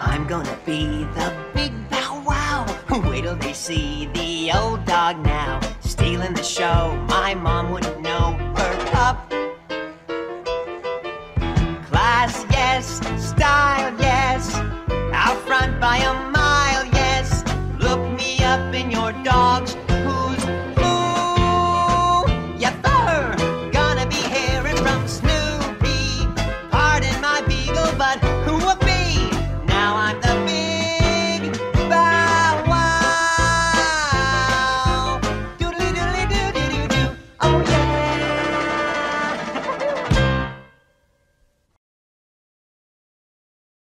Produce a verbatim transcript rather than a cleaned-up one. I'm gonna be the big bow wow. Wait till they see the old dog now. Stealing the show, my mom wouldn't know. Perk up. Class, yes. Style, yes. Out front by a